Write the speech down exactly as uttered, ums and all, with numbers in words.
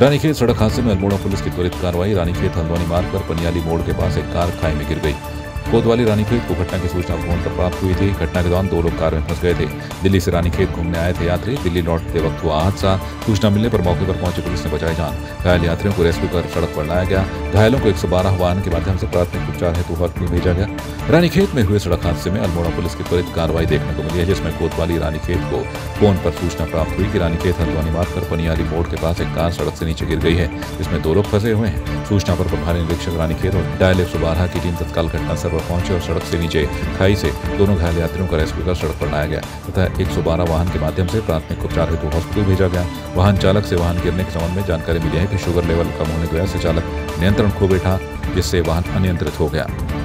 रानीखेत सड़क हादसे में अल्मोड़ा पुलिस की त्वरित कार्रवाई। रानीखेत हल्द्वानी मार्ग पर पनियाली मोड़ के पास एक कार खाई में गिर गई। कोतवाली रानीखेत को घटना की सूचना फोन पर प्राप्त हुई थी। घटना के दौरान दो लोग कार में फंस गए थे। दिल्ली से रानीखेत घूमने आए थे यात्री। दिल्ली लौटते वक्त हुआ हादसा। सूचना मिलने पर मौके पर पहुंची पुलिस ने बचाई जान। घायल यात्रियों को रेस्क्यू कर सड़क पर लाया गया। घायलों को एक सौ बारह वाहन के माध्यम से प्राथमिक उपचार हेतु हॉस्पिटल भेजा गया। रानीखेत में हुए सड़क हादसे में अल्मोड़ा पुलिस की त्वरित कार्रवाई देखने को मिली है, जिसमें कोतवाली रानीखेत को फोन पर सूचना प्राप्त हुई कि रानीखेत हल्द्वानी मार्ग पर पनियाली मोड़ के पास एक कार सड़क से नीचे गिर गई है, जिसमें दो लोग फंसे हुए हैं। सूचना पर प्रभारी निरीक्षक रानीखेत और डायल एक सौ बारह की टीम तत्काल घटनास्थल पहुंचे और सड़क से नीचे खाई से दोनों घायल यात्रियों का रेस्क्यू कर सड़क पर लाया गया तथा एक सौ बारह वाहन के माध्यम से प्राथमिक उपचार हेतु हॉस्पिटल भेजा गया। वाहन चालक से वाहन गिरने के संबंध में जानकारी मिली है कि शुगर लेवल कम होने की वजह से चालक नियंत्रण खो बैठा, जिससे वाहन अनियंत्रित हो गया।